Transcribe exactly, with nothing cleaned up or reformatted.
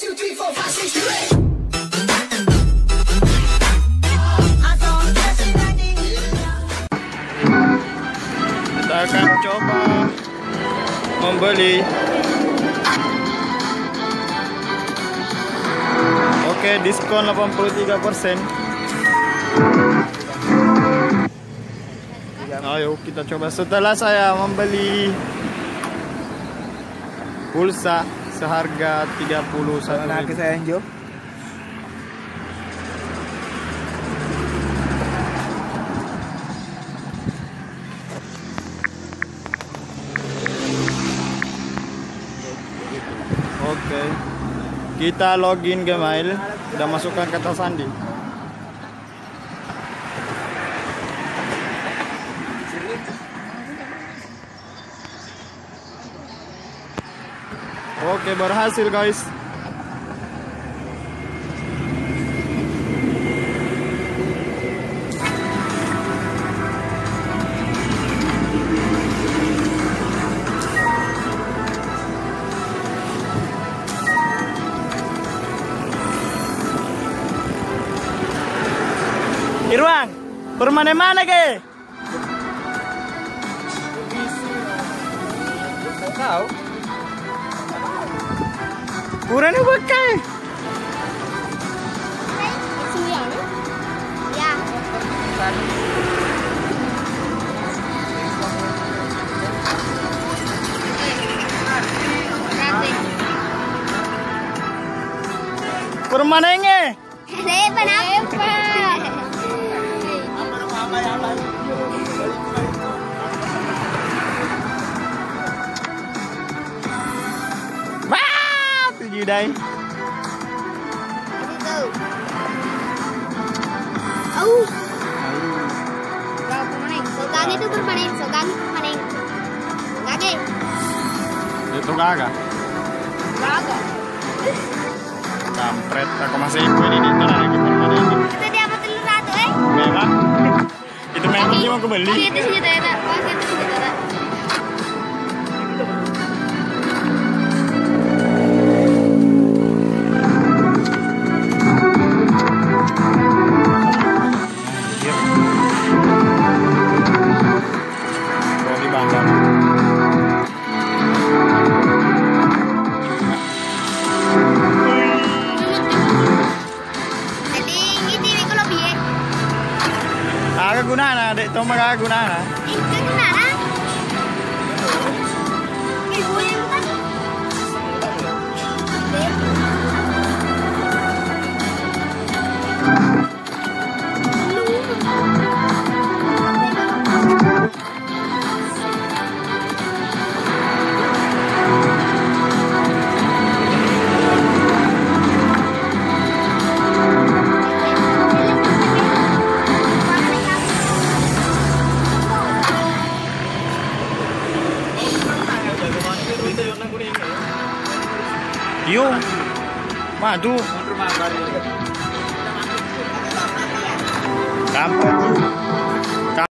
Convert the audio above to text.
two, three, four, five, six, seven, eight. Kita akan coba membeli. Oke, diskon delapan puluh tiga persen. Ayo kita coba setelah saya membeli pulsa seharga tiga puluh satu ribu. Nah, saya enjoy. Oke. Kita login Gmail dan masukkan kata sandi. Oke, berhasil guys. Irwan, permane-mane ke? Kau? Kurangnya pakai. Ya. Permanennya? Day. Oh. Itu permanen, sokan permanen. Gage. Itu gaga. Gaga. Kampret, aku masih ikut ini di tanah lagi permanen. Itu dia apa telur satu, eh? Memang. Itu memang cuma aku beli. Itu senjata ya, tak? Itu senjata. Gunana, dek to maga gunana. Gunana? Yuk, madu. Kampung.